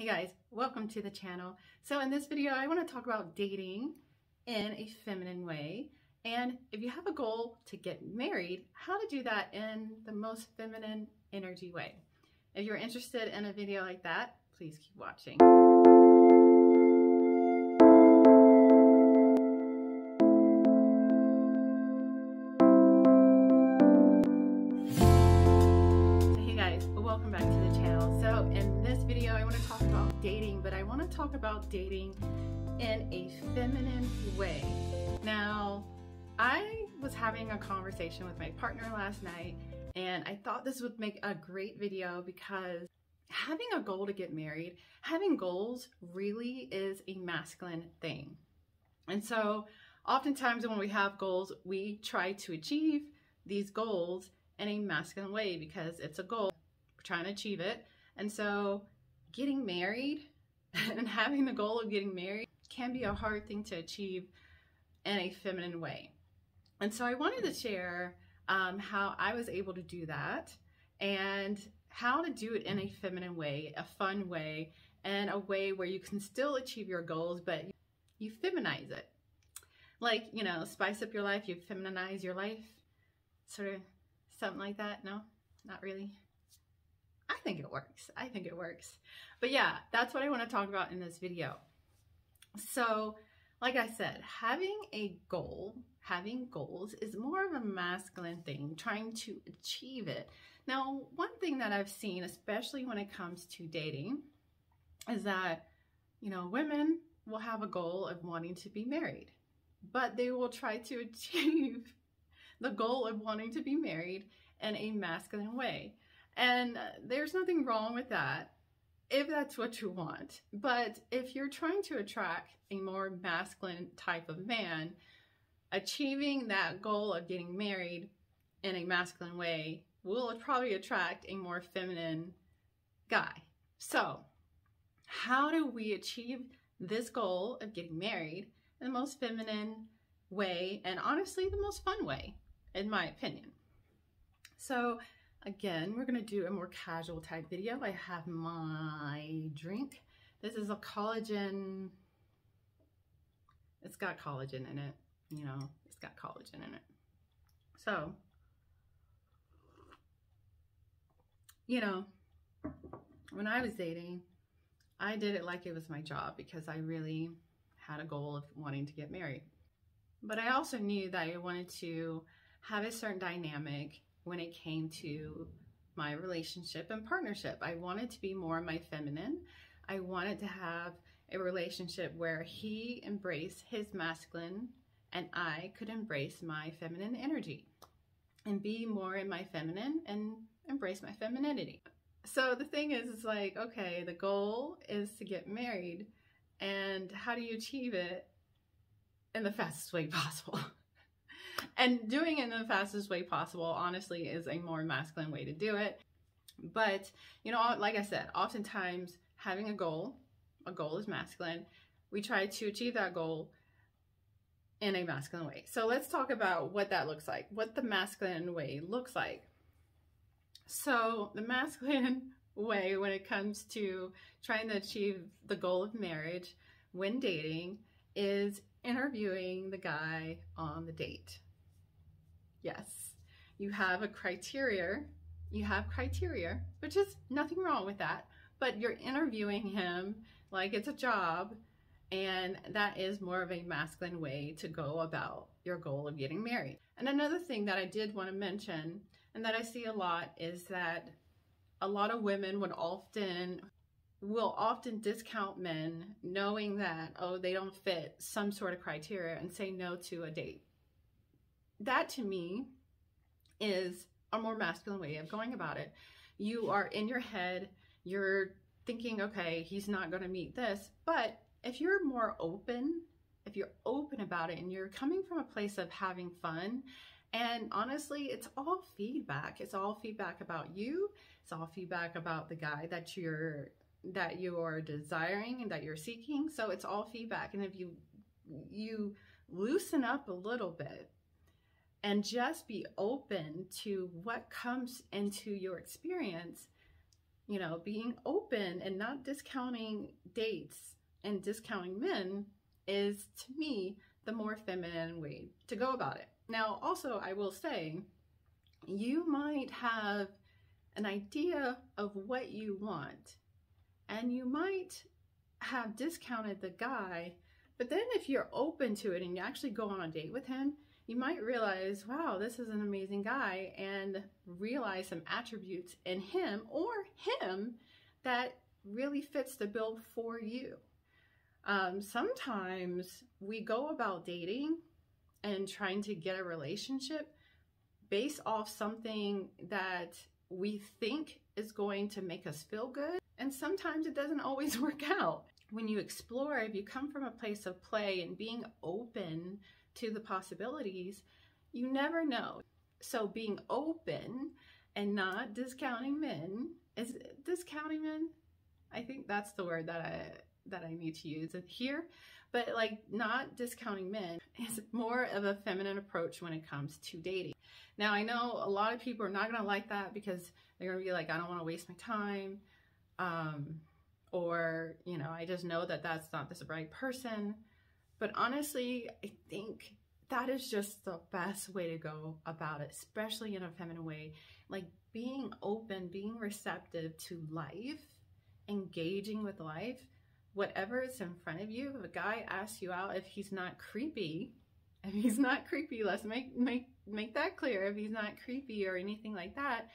Hey guys, welcome to the channel. So in this video, I want to talk about dating in a feminine way. And if you have a goal to get married, how to do that in the most feminine energy way. If you're interested in a video like that, please keep watching. Hey guys, welcome back to the channel. So in this video, I want to talk about dating, but I want to talk about dating in a feminine way. Now, I was having a conversation with my partner last night, and I thought this would make a great video because having a goal to get married, having goals really is a masculine thing. And so oftentimes when we have goals, we try to achieve these goals in a masculine way because it's a goal, we're trying to achieve it. And so getting married and having the goal of getting married can be a hard thing to achieve in a feminine way. And so I wanted to share how I was able to do that and how to do it in a feminine way, a fun way, and a way where you can still achieve your goals, but you feminize it. Like, you know, spice up your life, you feminize your life, sort of something like that. No, not really. I think it works. I think it works. But yeah, that's what I want to talk about in this video. So, like I said, having a goal, having goals is more of a masculine thing, trying to achieve it. Now, one thing that I've seen, especially when it comes to dating, is that, you know, women will have a goal of wanting to be married, but they will try to achieve the goal of wanting to be married in a masculine way. And there's nothing wrong with that if that's what you want. But if you're trying to attract a more masculine type of man, achieving that goal of getting married in a masculine way will probably attract a more feminine guy. So how do we achieve this goal of getting married in the most feminine way, and honestly the most fun way, in my opinion? So again, we're gonna do a more casual type video. I have my drink. This is a collagen, it's got collagen in it. You know, it's got collagen in it. So, you know, when I was dating, I did it like it was my job because I really had a goal of wanting to get married. But I also knew that I wanted to have a certain dynamic when it came to my relationship and partnership. I wanted to be more my feminine. I wanted to have a relationship where he embraced his masculine and I could embrace my feminine energy and be more in my feminine and embrace my femininity. So the thing is, it's like, okay, the goal is to get married, and how do you achieve it in the fastest way possible? And doing it in the fastest way possible, honestly, is a more masculine way to do it. But, you know, like I said, oftentimes having a goal is masculine. We try to achieve that goal in a masculine way. So let's talk about what that looks like, what the masculine way looks like. So the masculine way when it comes to trying to achieve the goal of marriage when dating is interviewing the guy on the date. Yes, you have a criteria, which is nothing wrong with that, but you're interviewing him like it's a job, and that is more of a masculine way to go about your goal of getting married. And another thing that I did want to mention, and that I see a lot, is that a lot of women will often discount men knowing that, oh, they don't fit some sort of criteria, and say no to a date. That to me is a more masculine way of going about it. You are in your head, you're thinking, okay, he's not going to meet this. But if you're more open, if you're open about it and you're coming from a place of having fun, and honestly, it's all feedback. It's all feedback about you. It's all feedback about the guy that you're desiring and that you're seeking. So it's all feedback. And if you loosen up a little bit and just be open to what comes into your experience, you know, being open and not discounting dates and discounting men is, to me, the more feminine way to go about it. Now, also, I will say, you might have an idea of what you want, and you might have discounted the guy, but then if you're open to it and you actually go on a date with him, you might realize, wow, this is an amazing guy, and realize some attributes in him or him that really fits the bill for you. Sometimes we go about dating and trying to get a relationship based off something that we think is going to make us feel good, and sometimes it doesn't always work out. When you explore, if you come from a place of play and being open to the possibilities, you never know. So being open and not discounting men, is it discounting men? I think that's the word that I need to use here, but like not discounting men is more of a feminine approach when it comes to dating. Now, I know a lot of people are not going to like that because they're going to be like, I don't want to waste my time, or, you know, I just know that that's not the right person. But honestly, I think that is just the best way to go about it, especially in a feminine way, like being open, being receptive to life, engaging with life, whatever is in front of you. If a guy asks you out, if he's not creepy, let's make that clear. If he's not creepy or anything like that,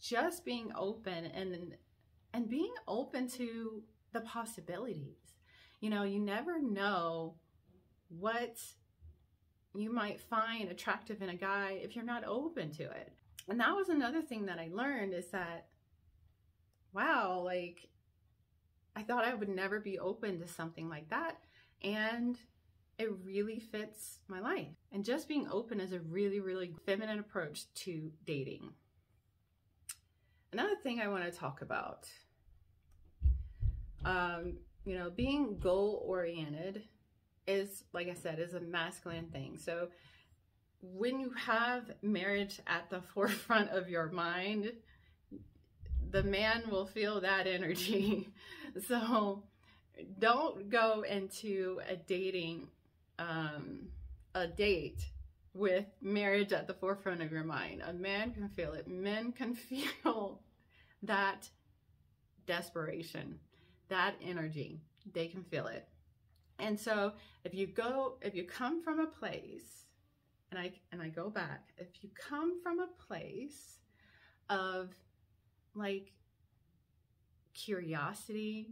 just being open and being open to the possibilities. You know, you never know what you might find attractive in a guy if you're not open to it. And that was another thing that I learned, is that, wow, like, I thought I would never be open to something like that, and it really fits my life. And just being open is a really, really feminine approach to dating. Another thing I want to talk about, you know, being goal-oriented is, like I said, is a masculine thing. So when you have marriage at the forefront of your mind, the man will feel that energy. So don't go into a dating, a date with marriage at the forefront of your mind. A man can feel it. Men can feel that desperation, that energy. They can feel it. And so if you come from a place, and I go back, if you come from a place of like curiosity,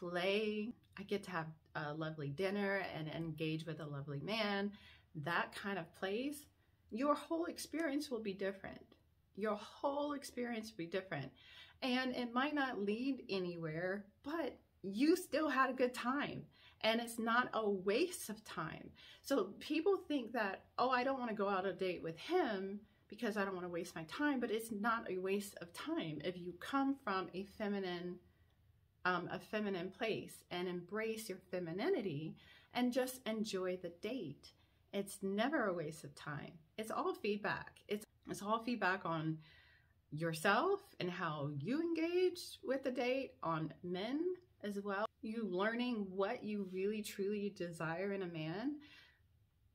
play, I get to have a lovely dinner and engage with a lovely man, that kind of place, your whole experience will be different. Your whole experience will be different. And it might not lead anywhere, but you still had a good time. And it's not a waste of time. So people think that, oh, I don't want to go out on a date with him because I don't want to waste my time, but it's not a waste of time if you come from a feminine place and embrace your femininity and just enjoy the date. It's never a waste of time. It's all feedback. It's all feedback on yourself and how you engage with the date, on men as well. You learning what you really truly desire in a man.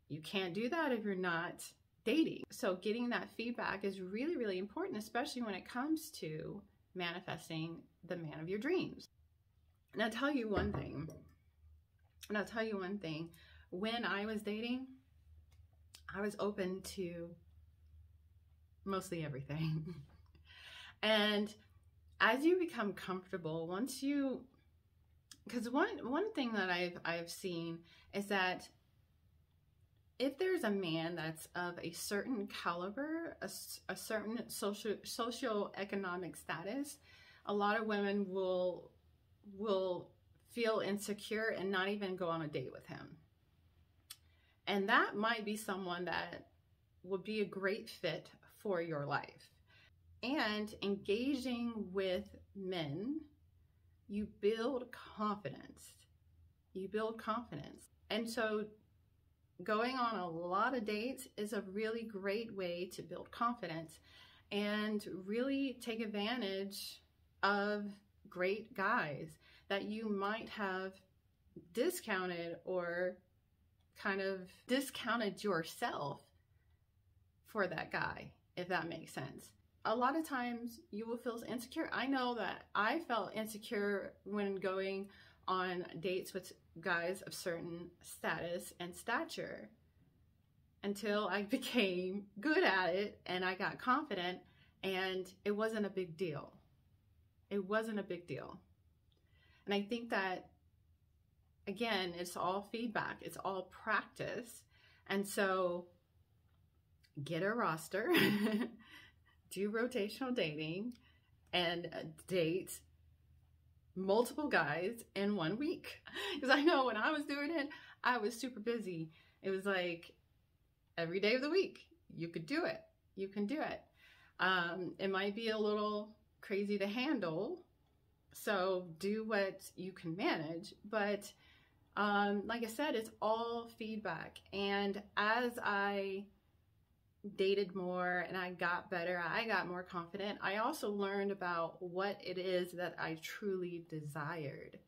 You can't do that if you're not dating. So getting that feedback is really, really important, especially when it comes to manifesting the man of your dreams. And I'll tell you one thing. When I was dating, I was open to mostly everything. And as you become comfortable, once you, because one thing that I've seen is that if there's a man that's of a certain caliber, a certain socioeconomic status, a lot of women will feel insecure and not even go on a date with him. And that might be someone that would be a great fit for your life. And engaging with men, you build confidence. You build confidence. And so going on a lot of dates is a really great way to build confidence and really take advantage of great guys that you might have discounted or kind of discounted yourself for that guy, if that makes sense. A lot of times you will feel insecure. I know that I felt insecure when going on dates with guys of certain status and stature until I became good at it and I got confident, and it wasn't a big deal. It wasn't a big deal. And I think that, again, it's all feedback. It's all practice. And so get a roster, do rotational dating, and date multiple guys in 1 week. Because I know when I was doing it, I was super busy. It was like every day of the week. You could do it. You can do it. It might be a little crazy to handle, so do what you can manage. But like I said, it's all feedback. And as I dated more and I got better, I got more confident. I also learned about what it is that I truly desired.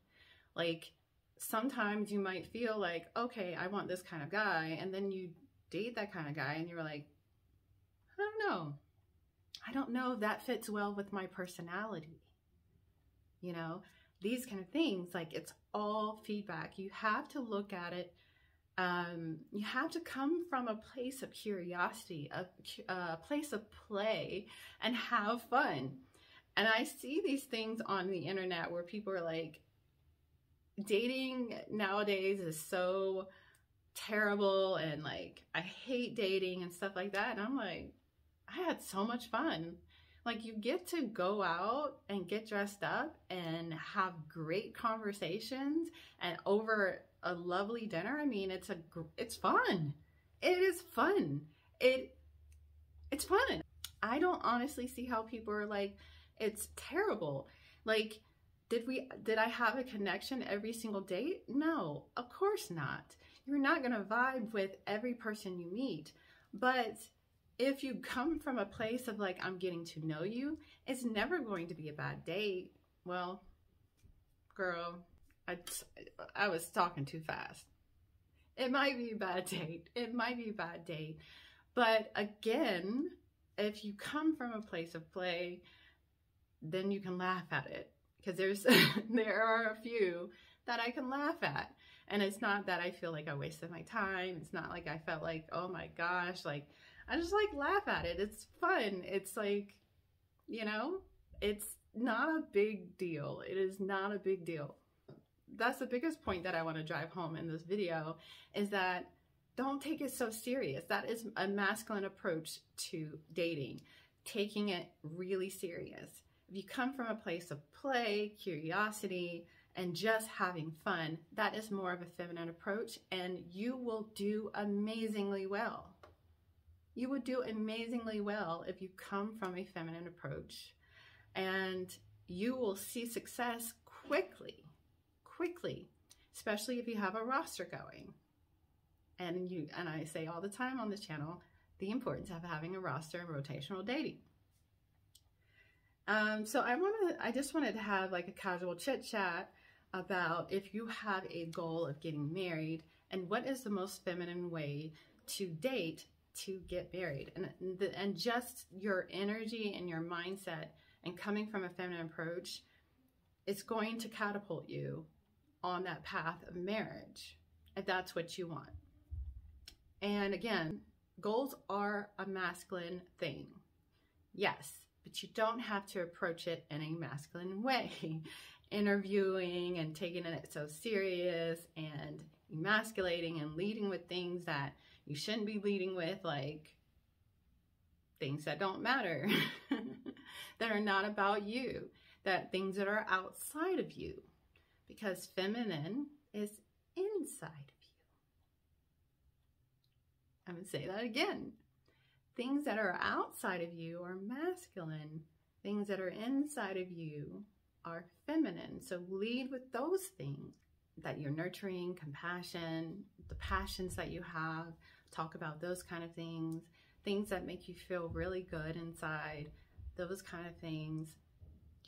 Like, sometimes you might feel like, okay, I want this kind of guy, and then you date that kind of guy and you're like, I don't know. I don't know if that fits well with my personality. You know, these kind of things, like, it's all feedback. You have to look at it. You have to come from a place of curiosity, a place of play, and have fun. And I see these things on the internet where people are like, dating nowadays is so terrible, and like, I hate dating and stuff like that. And I'm like, I had so much fun. Like, you get to go out and get dressed up and have great conversations and over a lovely dinner. I mean, it's fun. It is fun. It's fun. I don't honestly see how people are like, it's terrible. Like, did I have a connection every single date? No, of course not. You're not going to vibe with every person you meet, but if you come from a place of like, I'm getting to know you, it's never going to be a bad date. Well, girl, I was talking too fast. It might be a bad date. It might be a bad date. But again, if you come from a place of play, then you can laugh at it. Because there are a few that I can laugh at. And it's not that I feel like I wasted my time. It's not like I felt like, oh my gosh, like, I just like laugh at it. It's fun. It's like, you know, it's not a big deal. It is not a big deal. That's the biggest point that I want to drive home in this video, is that don't take it so serious. That is a masculine approach to dating, taking it really serious. If you come from a place of play, curiosity, and just having fun, that is more of a feminine approach, and you will do amazingly well. You would do amazingly well if you come from a feminine approach, and you will see success quickly, especially if you have a roster going. And I say all the time on this channel, the importance of having a roster and rotational dating. So I just wanted to have like a casual chit chat about if you have a goal of getting married and what is the most feminine way to date to get married, and just your energy and your mindset and coming from a feminine approach, it's going to catapult you on that path of marriage if that's what you want. And again, goals are a masculine thing, yes, but you don't have to approach it in a masculine way, interviewing and taking it so serious and emasculating and leading with things that you shouldn't be leading with, like things that don't matter, that are not about you, that things that are outside of you, because feminine is inside of you. I'm gonna say that again. Things that are outside of you are masculine. Things that are inside of you are feminine. So lead with those things that you're nurturing, compassion, the passions that you have, talk about those kind of things, things that make you feel really good inside, those kind of things.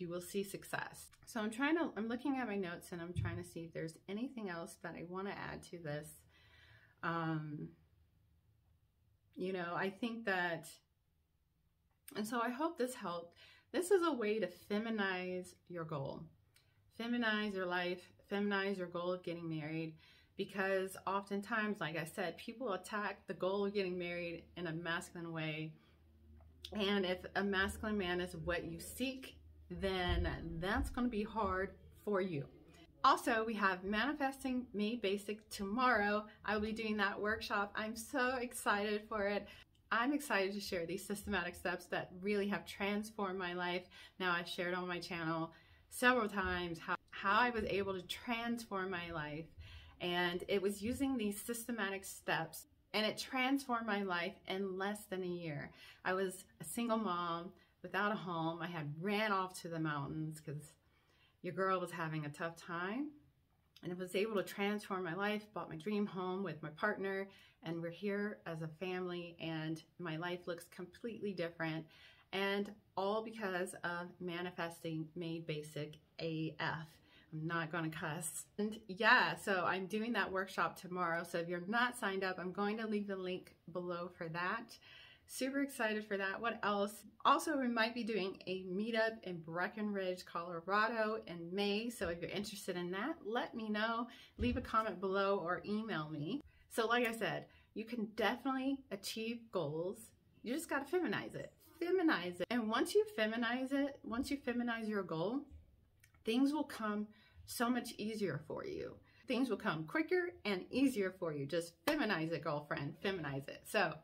you will see success. So I'm looking at my notes and I'm trying to see if there's anything else that I want to add to this. You know, I think that, and so I hope this helped. This is a way to feminize your goal, feminize your life, feminize your goal of getting married, because oftentimes, like I said, people attack the goal of getting married in a masculine way. And if a masculine man is what you seek, then that's going to be hard for you. Also, we have Manifesting Made Basic tomorrow. I will be doing that workshop. I'm so excited for it. I'm excited to share these systematic steps that really have transformed my life. Now, I've shared on my channel several times how I was able to transform my life. And it was using these systematic steps, and it transformed my life in less than a year. I was a single mom without a home. I had ran off to the mountains because your girl was having a tough time, and I was able to transform my life, bought my dream home with my partner, and we're here as a family, and my life looks completely different, and all because of Manifesting Made Basic AF. I'm not going to cuss. And yeah, so I'm doing that workshop tomorrow. So if you're not signed up, I'm going to leave the link below for that. Super excited for that. What else? Also, we might be doing a meetup in Breckenridge, Colorado in May. So if you're interested in that, let me know. Leave a comment below or email me. So like I said, you can definitely achieve goals. You just got to feminize it. Feminize it. And once you feminize it, once you feminize your goal, things will come so much easier for you. Things will come quicker and easier for you. Just feminize it, girlfriend, feminize it. So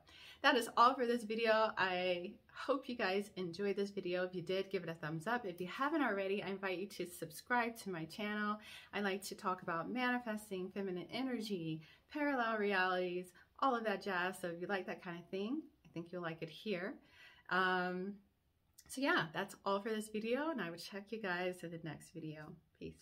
that is all for this video. I hope you guys enjoyed this video. If you did, give it a thumbs up. If you haven't already, I invite you to subscribe to my channel. I like to talk about manifesting, feminine energy, parallel realities, all of that jazz. So if you like that kind of thing, I think you'll like it here. So yeah, that's all for this video, and I will check you guys in the next video. Peace.